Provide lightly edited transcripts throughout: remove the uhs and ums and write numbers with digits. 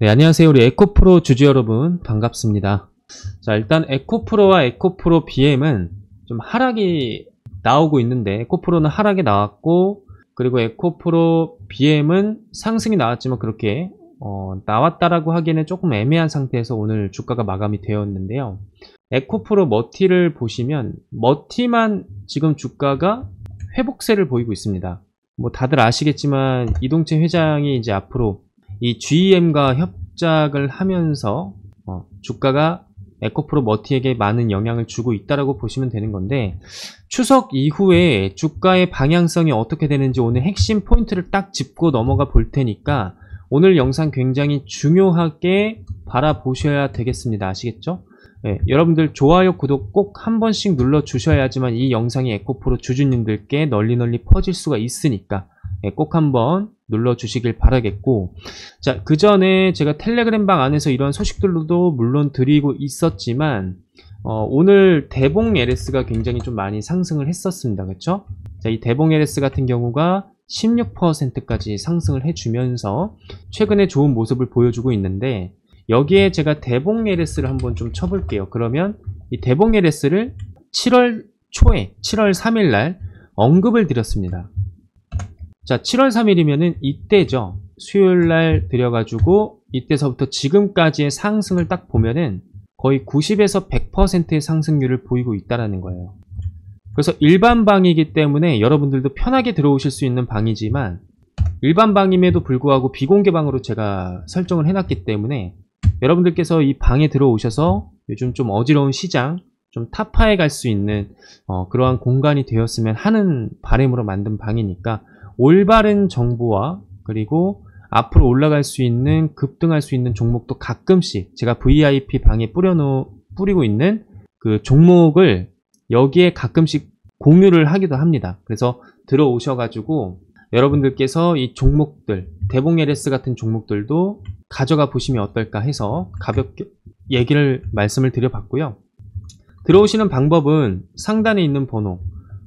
네, 안녕하세요. 우리 에코프로 주주 여러분 반갑습니다. 자, 일단 에코프로와 에코프로 BM은 좀 하락이 나오고 있는데, 에코프로는 하락이 나왔고, 그리고 에코프로 BM은 상승이 나왔지만 그렇게 나왔다라고 하기에는 조금 애매한 상태에서 오늘 주가가 마감이 되었는데요. 에코프로 머티를 보시면 머티만 지금 주가가 회복세를 보이고 있습니다. 뭐 다들 아시겠지만 이동채 회장이 이제 앞으로 이 GM과 협작을 하면서 주가가 에코프로 머티에게 많은 영향을 주고 있다라고 보시면 되는 건데, 추석 이후에 주가의 방향성이 어떻게 되는지 오늘 핵심 포인트를 딱 짚고 넘어가 볼 테니까 오늘 영상 굉장히 중요하게 바라보셔야 되겠습니다. 아시겠죠? 네, 여러분들 좋아요, 구독 꼭 한 번씩 눌러 주셔야지만 이 영상이 에코프로 주주님들께 널리 퍼질 수가 있으니까 꼭 한번 눌러 주시길 바라겠고, 자, 그 전에 제가 텔레그램방 안에서 이러한 소식들도 물론 드리고 있었지만 오늘 대봉LS가 굉장히 좀 많이 상승을 했었습니다. 그렇죠? 자, 이 대봉LS 같은 경우가 16%까지 상승을 해주면서 최근에 좋은 모습을 보여주고 있는데, 여기에 제가 대봉LS를 한번 좀 쳐볼게요. 그러면 이 대봉LS를 7월 초에 7월 3일 날 언급을 드렸습니다. 자, 7월 3일이면은 이때죠. 수요일 날 들여가지고 이때서부터 지금까지의 상승을 딱 보면은 거의 90에서 100%의 상승률을 보이고 있다라는 거예요. 그래서 일반 방이기 때문에 여러분들도 편하게 들어오실 수 있는 방이지만, 일반 방임에도 불구하고 비공개 방으로 제가 설정을 해놨기 때문에 여러분들께서 이 방에 들어오셔서 요즘 좀 어지러운 시장 좀 타파해 갈 수 있는 그러한 공간이 되었으면 하는 바람으로 만든 방이니까, 올바른 정보와 그리고 앞으로 올라갈 수 있는, 급등할 수 있는 종목도 가끔씩 제가 VIP 방에 뿌리고 있는 그 종목을 여기에 가끔씩 공유를 하기도 합니다. 그래서 들어오셔가지고 여러분들께서 이 종목들, 대봉LS 같은 종목들도 가져가 보시면 어떨까 해서 가볍게 말씀을 드려봤고요. 들어오시는 방법은 상단에 있는 번호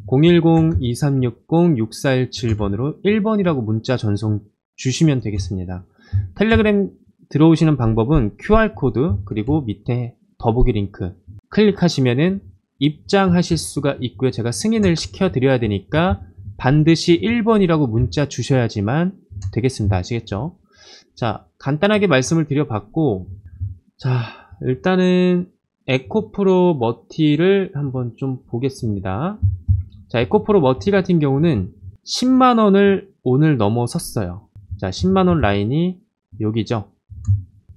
010-2360-6417번으로 1번이라고 문자 전송 주시면 되겠습니다. 텔레그램 들어오시는 방법은 QR코드 그리고 밑에 더보기 링크 클릭하시면은 입장하실 수가 있고요. 제가 승인을 시켜드려야 되니까 반드시 1번이라고 문자 주셔야지만 되겠습니다. 아시겠죠? 자, 간단하게 말씀을 드려봤고, 자, 일단은 에코프로 머티를 한번 좀 보겠습니다. 자, 에코프로 머티 같은 경우는 10만원을 오늘 넘어섰어요. 자, 10만원 라인이 여기죠.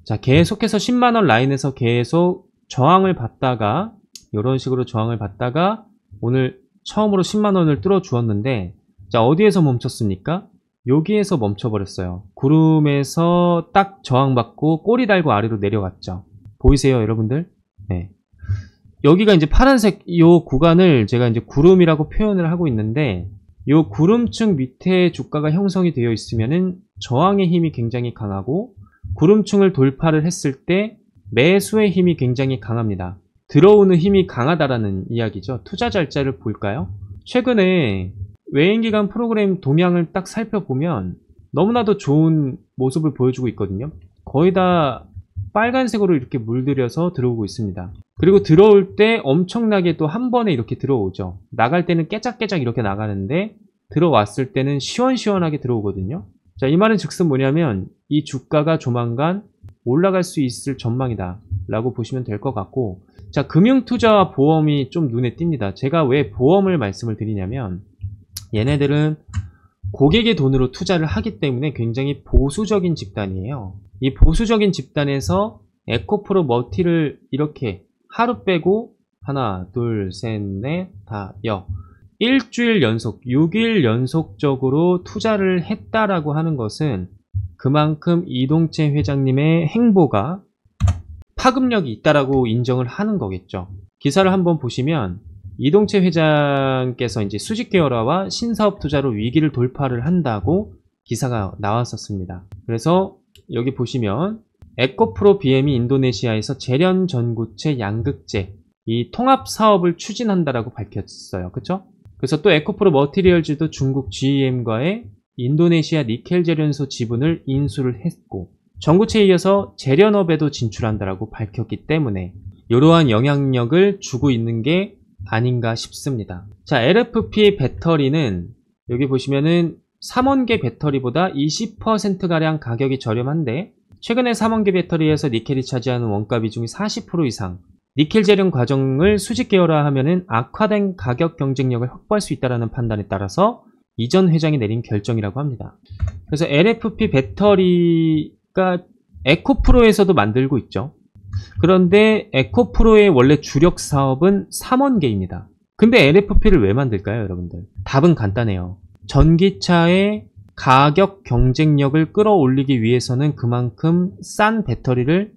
자, 계속해서 10만원 라인에서 계속 저항을 받다가, 이런 식으로 저항을 받다가 오늘 처음으로 10만원을 뚫어 주었는데, 자, 어디에서 멈췄습니까? 여기에서 멈춰버렸어요. 구름에서 딱 저항받고 꼬리 달고 아래로 내려갔죠. 보이세요, 여러분들? 네. 여기가 이제 파란색 이 구간을 제가 이제 구름이라고 표현을 하고 있는데, 이 구름층 밑에 주가가 형성이 되어 있으면은 저항의 힘이 굉장히 강하고, 구름층을 돌파를 했을 때 매수의 힘이 굉장히 강합니다. 들어오는 힘이 강하다라는 이야기죠. 투자 잘자를 볼까요? 최근에 외인기관 프로그램 동향을 딱 살펴보면 너무나도 좋은 모습을 보여주고 있거든요. 거의 다 빨간색으로 이렇게 물들여서 들어오고 있습니다. 그리고 들어올 때 엄청나게 또 한 번에 이렇게 들어오죠. 나갈 때는 깨작깨작 이렇게 나가는데 들어왔을 때는 시원시원하게 들어오거든요. 자, 이 말은 즉슨 뭐냐면 이 주가가 조만간 올라갈 수 있을 전망이다 라고 보시면 될 것 같고, 자, 금융투자와 보험이 좀 눈에 띕니다. 제가 왜 보험을 말씀을 드리냐면, 얘네들은 고객의 돈으로 투자를 하기 때문에 굉장히 보수적인 집단이에요. 이 보수적인 집단에서 에코프로 머티를 이렇게 하루 빼고 하나, 둘, 셋, 넷, 다, 여 일주일 연속, 6일 연속적으로 투자를 했다라고 하는 것은 그만큼 이동채 회장님의 행보가 파급력이 있다라고 인정을 하는 거겠죠. 기사를 한번 보시면 이동채 회장께서 이제 수직 계열화와 신사업 투자로 위기를 돌파를 한다고 기사가 나왔었습니다. 그래서 여기 보시면 에코프로 BM이 인도네시아에서 재련 전구체 양극재 이 통합 사업을 추진한다라고 밝혔어요. 그쵸? 그래서 또 에코프로 머티리얼즈도 중국 GM과의 인도네시아 니켈 재련소 지분을 인수를 했고, 전구체에 이어서 재련업에도 진출한다라고 밝혔기 때문에 이러한 영향력을 주고 있는 게 아닌가 싶습니다. 자, LFP 배터리는 여기 보시면은 3원계 배터리보다 20%가량 가격이 저렴한데 최근에 3원계 배터리에서 니켈이 차지하는 원가 비중이 40% 이상, 니켈 재련 과정을 수직 계열화하면은 악화된 가격 경쟁력을 확보할 수 있다는 판단에 따라서 이전 회장이 내린 결정이라고 합니다. 그래서 LFP 배터리가 에코프로에서도 만들고 있죠. 그런데 에코프로의 원래 주력 사업은 3원계입니다. 근데 LFP를 왜 만들까요, 여러분들? 답은 간단해요. 전기차의 가격 경쟁력을 끌어올리기 위해서는 그만큼 싼 배터리를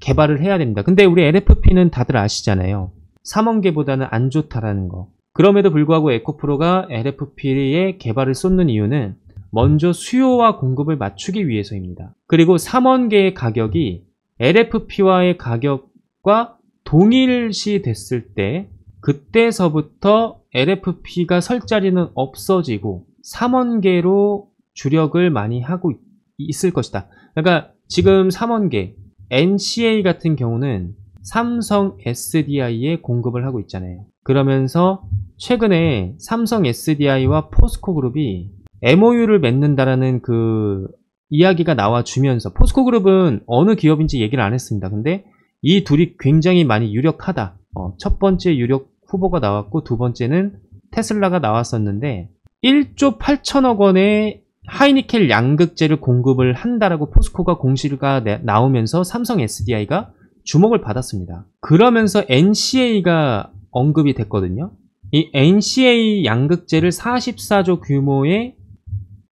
개발을 해야 됩니다. 근데 우리 LFP는 다들 아시잖아요. 3원계보다는 안 좋다라는 거. 그럼에도 불구하고 에코프로가 LFP의 개발을 쏟는 이유는 먼저 수요와 공급을 맞추기 위해서입니다. 그리고 3원계의 가격이 LFP와의 가격과 동일시 됐을 때 그때서부터 LFP가 설 자리는 없어지고 3원계로 주력을 많이 하고 있을 것이다. 그러니까 지금 3원계 NCA 같은 경우는 삼성 SDI에 공급을 하고 있잖아요. 그러면서 최근에 삼성 SDI와 포스코그룹이 MOU를 맺는다라는 그 이야기가 나와주면서, 포스코그룹은 어느 기업인지 얘기를 안 했습니다. 근데 이 둘이 굉장히 많이 유력하다. 첫 번째 유력 후보가 나왔고 두 번째는 테슬라가 나왔었는데 1조 8천억 원의 하이니켈 양극재를 공급을 한다라고 포스코가 공시가 나오면서 삼성 SDI가 주목을 받았습니다. 그러면서 NCA가 언급이 됐거든요. 이 NCA 양극재를 44조 규모의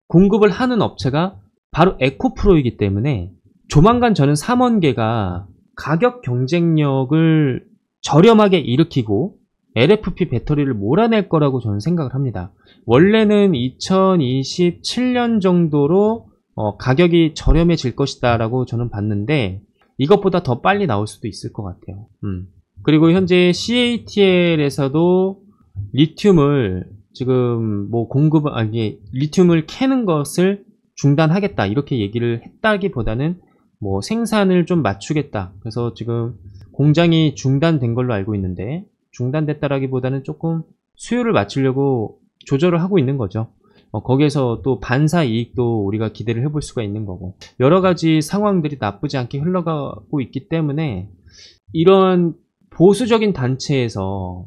공급을 하는 업체가 바로 에코프로이기 때문에 조만간 저는 3원계가 가격 경쟁력을 저렴하게 일으키고 LFP 배터리를 몰아낼 거라고 저는 생각을 합니다. 원래는 2027년 정도로 가격이 저렴해질 것이다 라고 저는 봤는데 이것보다 더 빨리 나올 수도 있을 것 같아요. 그리고 현재 CATL에서도 리튬을 지금 뭐 리튬을 캐는 것을 중단하겠다 이렇게 얘기를 했다기보다는 뭐 생산을 좀 맞추겠다, 그래서 지금 공장이 중단된 걸로 알고 있는데 중단됐다라기보다는 조금 수요를 맞추려고 조절을 하고 있는 거죠. 거기에서 또 반사 이익도 우리가 기대를 해볼 수가 있는 거고, 여러 가지 상황들이 나쁘지 않게 흘러가고 있기 때문에 이런 보수적인 단체에서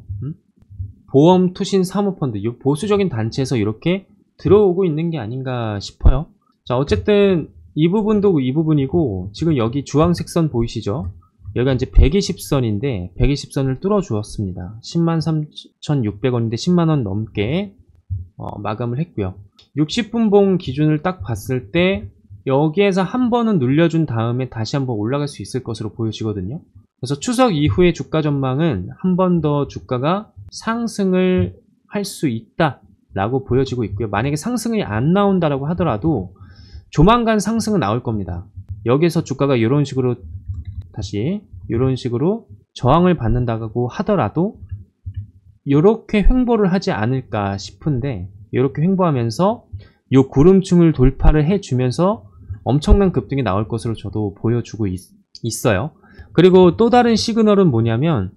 보험투신사모펀드, 이 보수적인 단체에서 이렇게 들어오고 있는 게 아닌가 싶어요. 자, 어쨌든 이 부분도 이 부분이고 지금 여기 주황색 선 보이시죠? 여기가 이제 120선인데 120선을 뚫어 주었습니다. 103,600원인데 10만원 넘게 마감을 했고요. 60분봉 기준을 딱 봤을 때 여기에서 한 번은 눌려준 다음에 다시 한번 올라갈 수 있을 것으로 보여지거든요. 그래서 추석 이후의 주가 전망은 한 번 더 주가가 상승을 할 수 있다 라고 보여지고 있고요. 만약에 상승이 안 나온다라고 하더라도 조만간 상승은 나올 겁니다. 여기에서 주가가 이런 식으로 다시 이런 식으로 저항을 받는다고 하더라도 이렇게 횡보를 하지 않을까 싶은데, 이렇게 횡보하면서 이 구름층을 돌파를 해주면서 엄청난 급등이 나올 것으로 저도 보여주고 있어요. 그리고 또 다른 시그널은 뭐냐면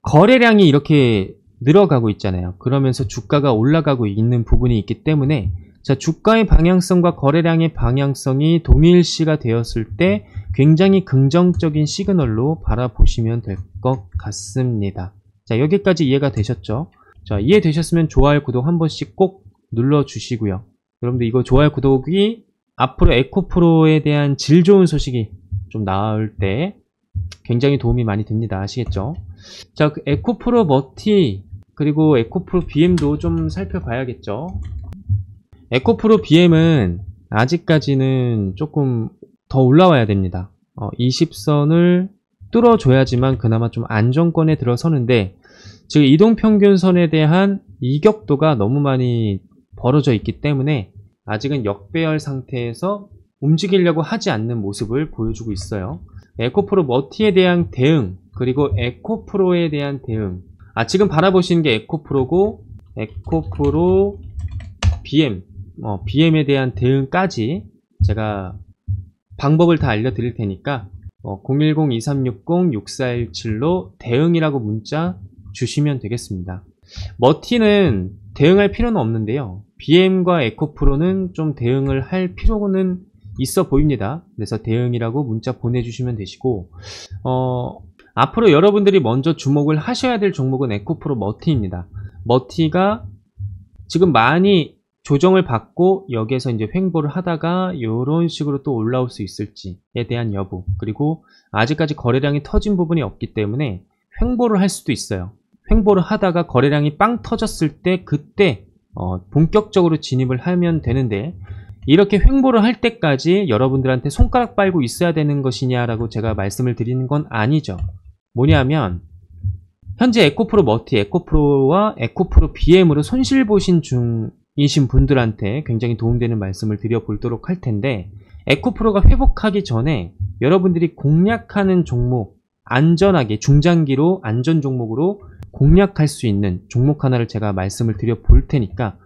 거래량이 이렇게 늘어가고 있잖아요. 그러면서 주가가 올라가고 있는 부분이 있기 때문에, 자, 주가의 방향성과 거래량의 방향성이 동일시가 되었을 때 굉장히 긍정적인 시그널로 바라보시면 될 것 같습니다. 자, 여기까지 이해가 되셨죠? 자, 이해되셨으면 좋아요, 구독 한 번씩 꼭 눌러주시고요. 여러분들 이거 좋아요, 구독이 앞으로 에코프로에 대한 질 좋은 소식이 좀 나올 때 굉장히 도움이 많이 됩니다. 아시겠죠? 자, 그 에코프로 머티 그리고 에코프로 BM도 좀 살펴봐야겠죠. 에코프로 BM은 아직까지는 조금 더 올라와야 됩니다. 20선을 뚫어줘야지만 그나마 좀 안정권에 들어서는데 지금 이동평균선에 대한 이격도가 너무 많이 벌어져 있기 때문에 아직은 역배열 상태에서 움직이려고 하지 않는 모습을 보여주고 있어요. 에코프로 머티에 대한 대응 그리고 에코프로에 대한 대응, 지금 바라보시는 게 에코프로고 에코프로 BM에 대한 대응까지 제가 방법을 다 알려드릴 테니까 010-2360-6417로 대응이라고 문자 주시면 되겠습니다. 머티는 대응할 필요는 없는데요, BM과 에코프로는 좀 대응을 할 필요는 있어 보입니다. 그래서 대응이라고 문자 보내주시면 되시고, 앞으로 여러분들이 먼저 주목을 하셔야 될 종목은 에코프로 머티입니다. 머티가 지금 많이 조정을 받고 여기에서 이제 횡보를 하다가 이런 식으로 또 올라올 수 있을지에 대한 여부, 그리고 아직까지 거래량이 터진 부분이 없기 때문에 횡보를 할 수도 있어요. 횡보를 하다가 거래량이 빵 터졌을 때 그때 본격적으로 진입을 하면 되는데, 이렇게 횡보를 할 때까지 여러분들한테 손가락 빨고 있어야 되는 것이냐라고 제가 말씀을 드리는 건 아니죠. 뭐냐면 현재 에코프로 머티, 에코프로와 에코프로 BM으로 손실 보신 중이신 분들한테 굉장히 도움되는 말씀을 드려보도록 할 텐데, 에코프로가 회복하기 전에 여러분들이 공략하는 종목, 안전하게 중장기로 안전 종목으로 공략할 수 있는 종목 하나를 제가 말씀을 드려볼 테니까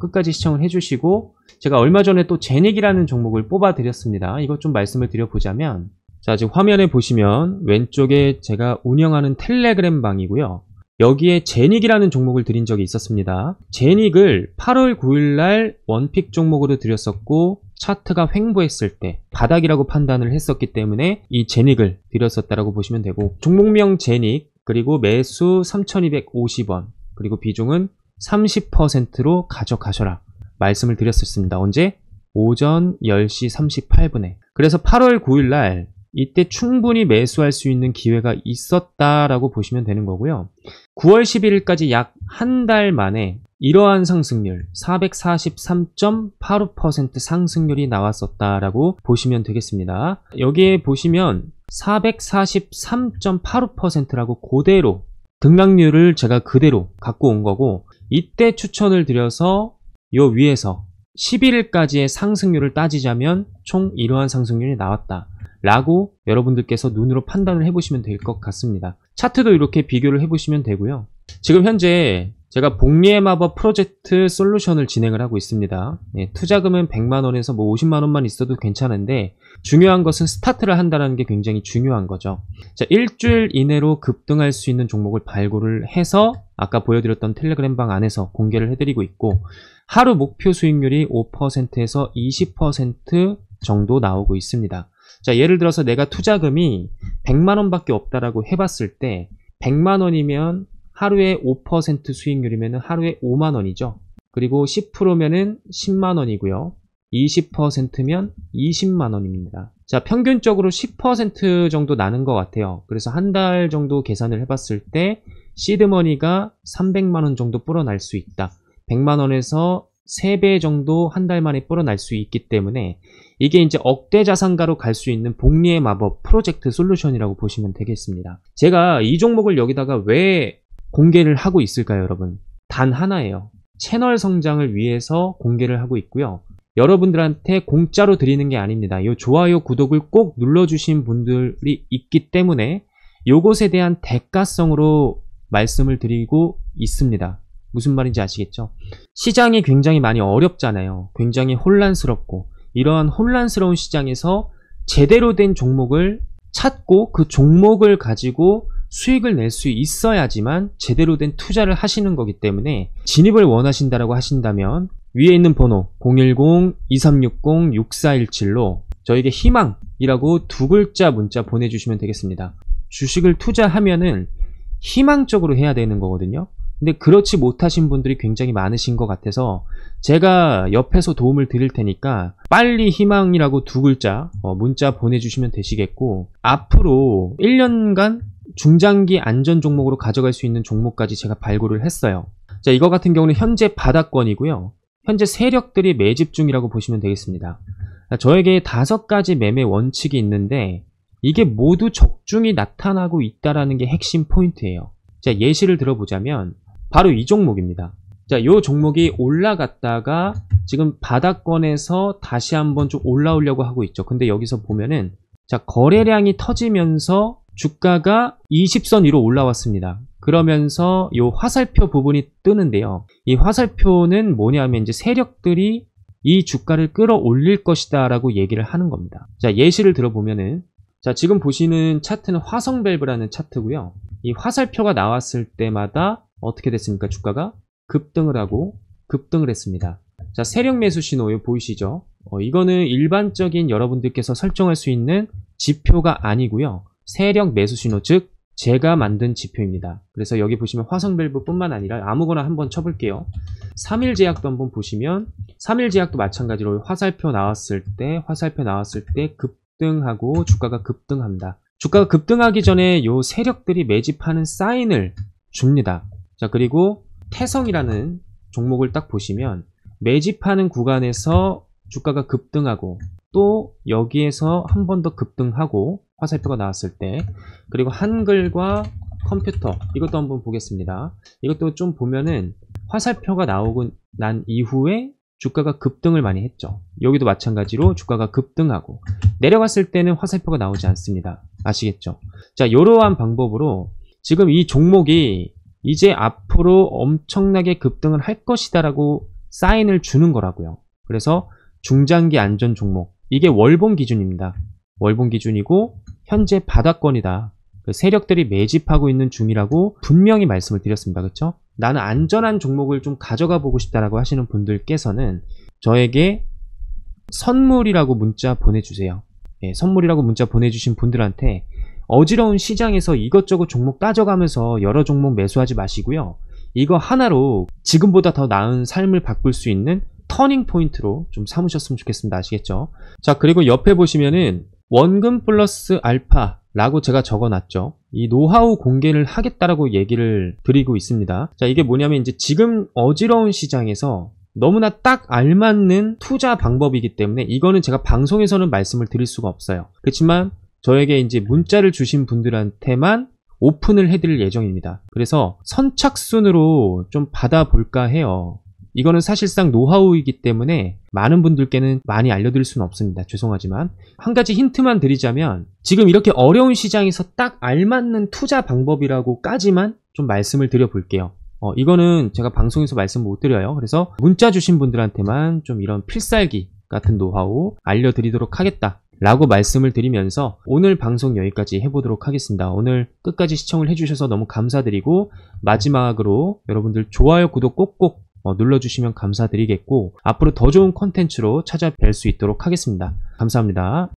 끝까지 시청을 해주시고, 제가 얼마 전에 또 제닉이라는 종목을 뽑아 드렸습니다. 이것 좀 말씀을 드려보자면, 자, 지금 화면에 보시면 왼쪽에 제가 운영하는 텔레그램 방이고요, 여기에 제닉이라는 종목을 드린 적이 있었습니다. 제닉을 8월 9일날 원픽 종목으로 드렸었고, 차트가 횡보했을 때 바닥이라고 판단을 했었기 때문에 이 제닉을 드렸었다라고 보시면 되고, 종목명 제닉, 그리고 매수 3,250원, 그리고 비중은 30%로 가져가셔라 말씀을 드렸었습니다. 언제? 오전 10시 38분에. 그래서 8월 9일날 이때 충분히 매수할 수 있는 기회가 있었다라고 보시면 되는 거고요. 9월 11일까지 약 한 달 만에 이러한 상승률 443.85% 상승률이 나왔었다라고 보시면 되겠습니다. 여기에 보시면 443.85%라고 그대로 등락률을 제가 그대로 갖고 온 거고, 이때 추천을 드려서 요 위에서 11일까지의 상승률을 따지자면 총 이러한 상승률이 나왔다 라고 여러분들께서 눈으로 판단을 해보시면 될 것 같습니다. 차트도 이렇게 비교를 해보시면 되고요. 지금 현재 제가 복리의 마법 프로젝트 솔루션을 진행을 하고 있습니다. 예, 투자금은 100만원에서 뭐 50만원만 있어도 괜찮은데, 중요한 것은 스타트를 한다는 게 굉장히 중요한 거죠. 자, 일주일 이내로 급등할 수 있는 종목을 발굴을 해서 아까 보여드렸던 텔레그램방 안에서 공개를 해드리고 있고, 하루 목표 수익률이 5%에서 20% 정도 나오고 있습니다. 자, 예를 들어서 내가 투자금이 100만원 밖에 없다라고 해봤을 때, 100만원이면 하루에 5% 수익률이면 하루에 5만원이죠. 그리고 10%면은 10만원이고요. 20%면 20만원입니다. 자, 평균적으로 10% 정도 나는 것 같아요. 그래서 한 달 정도 계산을 해봤을 때 시드머니가 300만원 정도 불어날 수 있다. 100만원에서 3배 정도 한 달 만에 불어날 수 있기 때문에 이게 이제 억대 자산가로 갈 수 있는 복리의 마법 프로젝트 솔루션이라고 보시면 되겠습니다. 제가 이 종목을 여기다가 왜 공개를 하고 있을까요, 여러분? 단 하나예요. 채널 성장을 위해서 공개를 하고 있고요. 여러분들한테 공짜로 드리는 게 아닙니다. 이 좋아요, 구독을 꼭 눌러주신 분들이 있기 때문에 요것에 대한 대가성으로 말씀을 드리고 있습니다. 무슨 말인지 아시겠죠? 시장이 굉장히 많이 어렵잖아요. 굉장히 혼란스럽고, 이러한 혼란스러운 시장에서 제대로 된 종목을 찾고 그 종목을 가지고 수익을 낼 수 있어야지만 제대로 된 투자를 하시는 거기 때문에, 진입을 원하신다라고 하신다면 위에 있는 번호 010-2360-6417로 저에게 희망이라고 두 글자 문자 보내주시면 되겠습니다. 주식을 투자하면은 희망적으로 해야 되는 거거든요. 근데 그렇지 못하신 분들이 굉장히 많으신 것 같아서 제가 옆에서 도움을 드릴 테니까 빨리 희망이라고 두 글자 문자 보내주시면 되시겠고, 앞으로 1년간 중장기 안전 종목으로 가져갈 수 있는 종목까지 제가 발굴을 했어요. 자, 이거 같은 경우는 현재 바닥권이고요. 현재 세력들이 매집 중이라고 보시면 되겠습니다. 저에게 5가지 매매 원칙이 있는데 이게 모두 적중이 나타나고 있다는 게 핵심 포인트예요. 자, 예시를 들어보자면 바로 이 종목입니다. 자, 이 종목이 올라갔다가 지금 바닥권에서 다시 한번 좀 올라오려고 하고 있죠. 근데 여기서 보면은, 자, 거래량이 터지면서 주가가 20선 위로 올라왔습니다. 그러면서 이 화살표 부분이 뜨는데요. 이 화살표는 뭐냐면 이제 세력들이 이 주가를 끌어올릴 것이다 라고 얘기를 하는 겁니다. 자, 예시를 들어보면은, 자, 지금 보시는 차트는 화성밸브라는 차트고요, 이 화살표가 나왔을 때마다 어떻게 됐습니까? 주가가 급등을 하고 급등을 했습니다. 자, 세력 매수 신호 보이시죠? 이거는 일반적인 여러분들께서 설정할 수 있는 지표가 아니고요, 세력 매수 신호, 즉 제가 만든 지표입니다. 그래서 여기 보시면 화성밸브 뿐만 아니라 아무거나 한번 쳐볼게요. 3일제약도 한번 보시면, 3일제약도 마찬가지로 화살표 나왔을 때 급등하고 주가가 급등합니다. 주가가 급등하기 전에 요 세력들이 매집하는 사인을 줍니다. 자, 그리고 태성이라는 종목을 딱 보시면 매집하는 구간에서 주가가 급등하고, 또 여기에서 한 번 더 급등하고 화살표가 나왔을 때, 그리고 한글과 컴퓨터 이것도 한번 보겠습니다. 이것도 좀 보면은 화살표가 나오고 난 이후에 주가가 급등을 많이 했죠. 여기도 마찬가지로 주가가 급등하고 내려갔을 때는 화살표가 나오지 않습니다. 아시겠죠? 자, 이러한 방법으로 지금 이 종목이 이제 앞으로 엄청나게 급등을 할 것이다 라고 사인을 주는 거라고요. 그래서 중장기 안전 종목, 이게 월봉 기준입니다. 월봉 기준이고 현재 바닥권이다, 세력들이 매집하고 있는 중이라고 분명히 말씀을 드렸습니다. 그렇죠? 나는 안전한 종목을 좀 가져가 보고 싶다라고 하시는 분들께서는 저에게 선물이라고 문자 보내주세요. 예, 선물이라고 문자 보내주신 분들한테 어지러운 시장에서 이것저것 종목 따져가면서 여러 종목 매수하지 마시고요, 이거 하나로 지금보다 더 나은 삶을 바꿀 수 있는 터닝 포인트로 좀 삼으셨으면 좋겠습니다. 아시겠죠? 자, 그리고 옆에 보시면은 원금 플러스 알파 라고 제가 적어놨죠. 이 노하우 공개를 하겠다라고 얘기를 드리고 있습니다. 자, 이게 뭐냐면 이제 지금 어지러운 시장에서 너무나 딱 알맞는 투자 방법이기 때문에 이거는 제가 방송에서는 말씀을 드릴 수가 없어요. 그렇지만 저에게 이제 문자를 주신 분들한테만 오픈을 해드릴 예정입니다. 그래서 선착순으로 좀 받아볼까 해요. 이거는 사실상 노하우이기 때문에 많은 분들께는 많이 알려드릴 수는 없습니다. 죄송하지만 한 가지 힌트만 드리자면, 지금 이렇게 어려운 시장에서 딱 알맞는 투자 방법이라고까지만 좀 말씀을 드려볼게요. 이거는 제가 방송에서 말씀 못 드려요. 그래서 문자 주신 분들한테만 좀 이런 필살기 같은 노하우 알려드리도록 하겠다 라고 말씀을 드리면서 오늘 방송 여기까지 해보도록 하겠습니다. 오늘 끝까지 시청을 해주셔서 너무 감사드리고, 마지막으로 여러분들 좋아요, 구독 꼭꼭 눌러주시면 감사드리겠고, 앞으로 더 좋은 콘텐츠로 찾아뵐 수 있도록 하겠습니다. 감사합니다.